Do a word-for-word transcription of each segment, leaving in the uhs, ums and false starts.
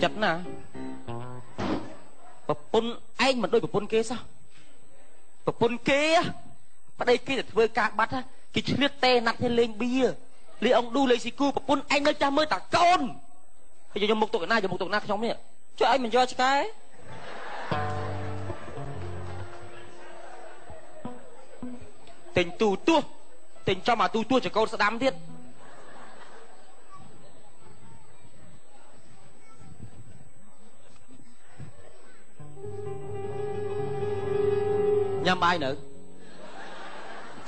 Chật nè, bà pun anh mà đôi bà pun kia sao? Bà pun kia, bà đây kia là vơi cá bắt á, kia chứa tê nát lên lên bia, lấy ông đu lấy xì cu bà pun anh nơi cha mơ tả con, bây giờ một tụi na giờ một tụi na trong này, cho anh mình do chứ cái, tình tù tua, tình cho mà tù tua chỉ câu sẽ đám thiết. Nhâm bài nữ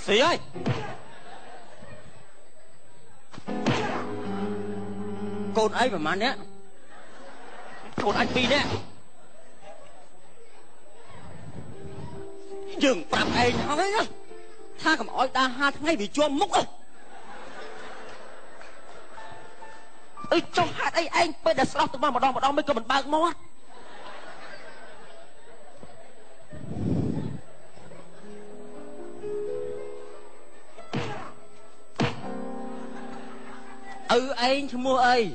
Sĩ ơi con ấy mà mà nhé con anh đi nhé dừng tạm ấy nó đấy nhá tha cầm ỏi ta ha ngay bị chua múc ơi ơi trong hạt ấy anh bây giờ sao tụi ba mà đo mà đo mấy con mình ba mót ừ anh cho mua ấy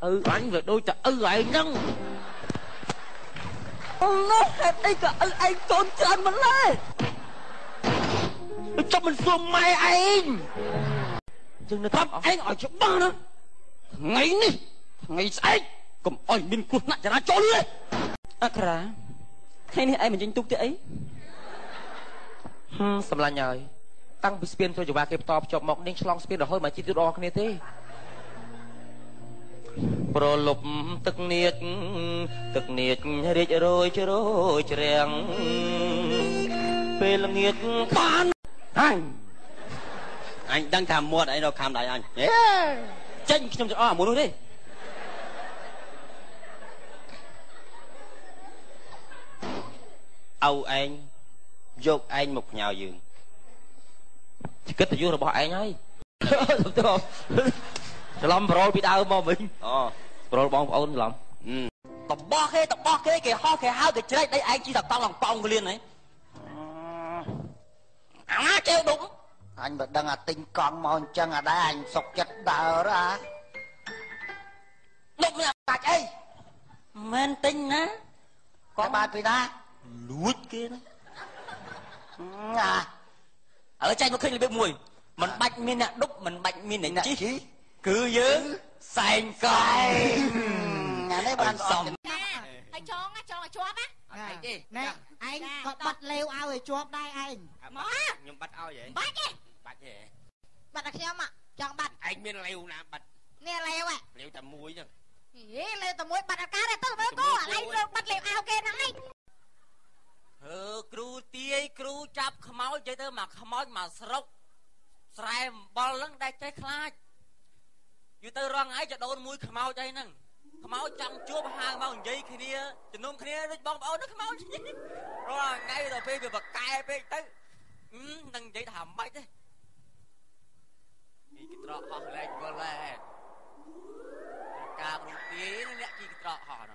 ừ anh về đôi chợ ừ anh nâng nó hết đây cả ừ anh trốn chân mình lên cho mình xuống mai anh chừng nó thấp anh ở chỗ băng đó ngày đi ngày anh cầm ỏi mình cuốn nặng cho nó trốn lên à cả thế này anh mình tranh túc thế ấy hừ sầm la nhời tăng bị spin thôi chụp ba cái top chụp mọc nên long spin rồi hơi mà chỉ tiêu đo kia thế. Pro lục tực niệt tực niệt rít rồi chơi rồi chèn. Pê là nghiệt con anh anh đang thầm mua đấy đâu khám đại anh. Chênh trong chỗ muốn luôn đi. Âu anh dột anh một nhào giường. Kết thúc rồi bỏ anh ấy lắm rồi bị đau mà mình rồi bóng ôn lắm tập bó khê tập bó khê kìa ho kìa hao kìa chết đây anh chỉ tập tao lòng bông cái liên ấy à kêu đúng anh mà đang là tinh con mà chân ở đây anh sọc chất đờ ra lúc nào bạch ấy men tinh á có bài bị đá lút kia đó à ở trên có khi là biết mùi mình bạch miên nè đúc mình bạch miên nè chí cứ dứ xanh coi nhà đấy ban sòng anh chong á chong là chóp á anh đi nè anh có bật lều ao để chóp đây anh má nhưng bật ao vậy bật đi bật gì bật là xem ạ chong bật anh miên lều nè bật nè lều ạ lều tầm muối chứ lều tầm muối bật là cá này tôi với cô anh được bật lều ao kia nè anh ừ cừu tia cừu chắp máu chơi tới mà máu mà sốc sài bò lưng đây chơi khai như tới răng ấy cho đôn mũi máu chơi nè máu trong chúa hai máu dây kia nia cho nôm kia bong bóng nó máu rồi ngay rồi phê về bậc cài phê tới nâng dây thảm bay thế cái trọ họ lên bờ lên cà rốt tia nó lẹ cái trọ họ nè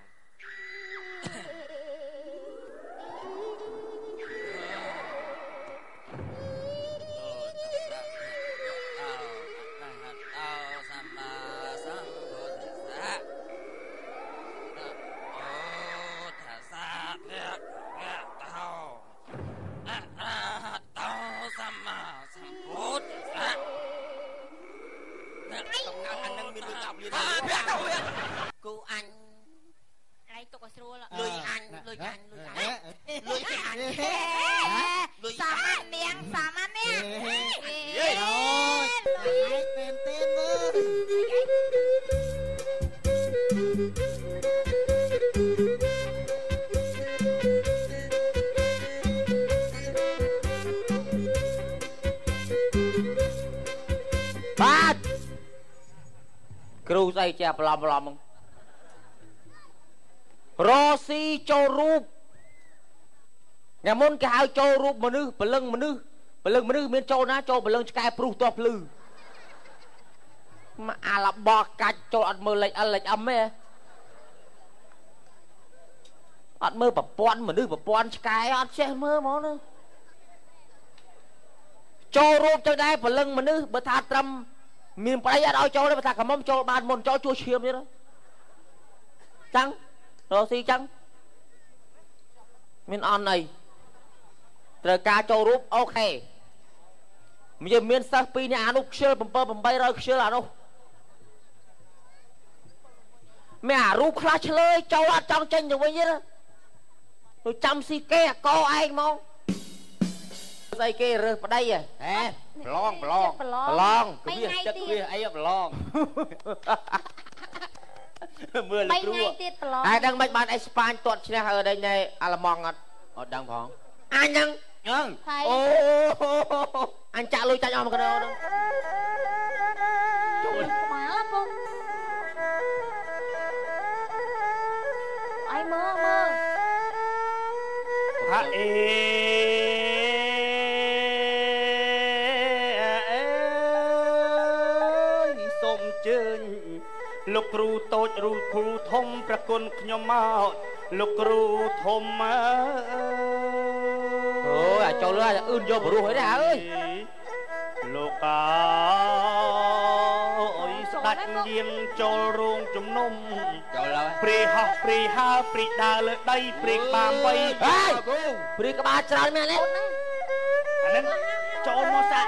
cừu say chè lầm lầm Rosi cho rup nhà môn cái hai cho rup mà nữ bờ lưng mà nữ bờ lưng mà nữ miền châu ná châu bờ lưng cái pru to plư mà à là bò cạch châu ăn mơ lệch ăn lệch âm ấy ăn mơ bập pon mà nữ bập pon cái ăn che mơ món nữa cho rup cho đây bờ lưng mà nữ bờ tha trâm miền Tây ở đâu cho đấy mà ta cả mâm cho bàn môn cho chua chiêm đấy đó chăng rồi gì chăng miền on này rồi cá cho rúp ok bây giờ miền Tây pi nhà núc xưa bầm bờ bầm bay rồi xưa là đâu mẹ rúp clash chơi cho ăn trong chân được bao nhiêu đó rồi chăm si ke co ai mau dây kia rơi vào đây rồi hả long long long cứ chất kia ấy long mưa lịch rùa ai đang mấy bạn España tuột ra ở đây này Alamong ở đang phong anh nhăng nhăng anh chạy lui chạy nhau một cái đâu đâu má lắm không ai mơ mơ hả lục rù tột rù khu thông pra côn khnyo mao lục rù thông ơi à cho lứa ưn vô bờ rù hết đấy hả ơi lục ơi đắt diêm cho ruộng chùm nôm pri học pri ha pri đa lơ đây pri ba bay pri cái ba tràn mẹ đấy anh ấy cho nó sạch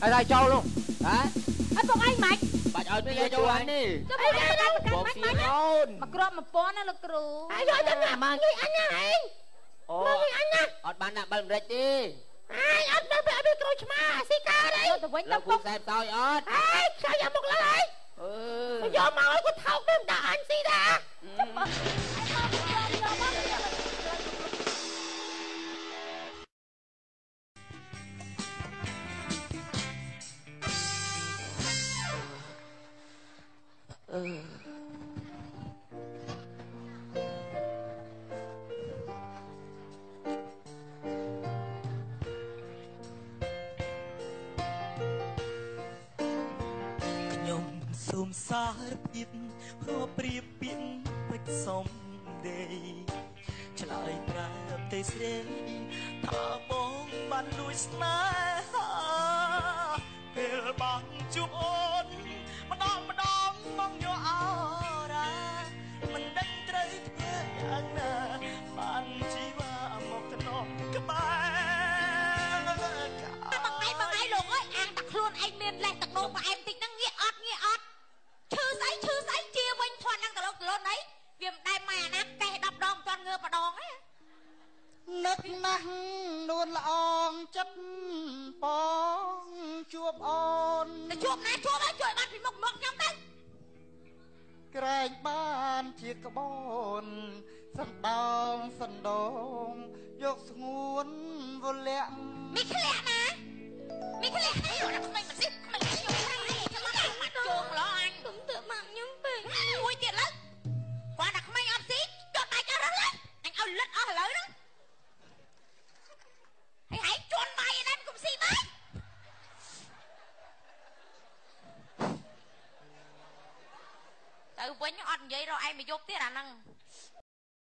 đây đây châu luôn hả? Anh còn anh mạnh. Bạn ơi bây giờ cho anh đi. Cho anh đi đâu mà cắn mạnh mạnh. Mà cọp mà pon nó lực trù. Ai cho cho nhà mà nghĩ anh nha anh. Mà nghĩ anh nha. Ở bàn đạp bầm rệt đi. Ai ở đâu phải ở bên trôi mà si ca đấy. Lâu cũng xem soi ớt. Ai sao giờ một lần đấy? Ừ. Bây giờ mà ơi có thâu cái đạn anh si đã. Hãy subscribe cho kênh Ghiền Mì Gõ để không bỏ lỡ những video hấp dẫn mong nhớ áo ra mình đánh trái thế anh à bạn chỉ và một thân nọ các bạn bằng ai bằng ai luôn ấy ăn tặc luôn anh nên lại tặc nô mà em tính năng nghĩa ọt nghĩa ọt chư giấy chư giấy chia quanh thoan năng tặc luôn đấy viêm tai mà nắng kẻ đập đòn toàn ngựa và đòn ấy nấc năng luôn là on chấp bóng chuột on chuột này chuột ấy chuột bạn bị mộc mộc nhắm đấy Hãy subscribe cho kênh Ghiền Mì Gõ để không bỏ lỡ những video hấp dẫn Từ với những ọt như vậy rồi em mới giúp tiết là năng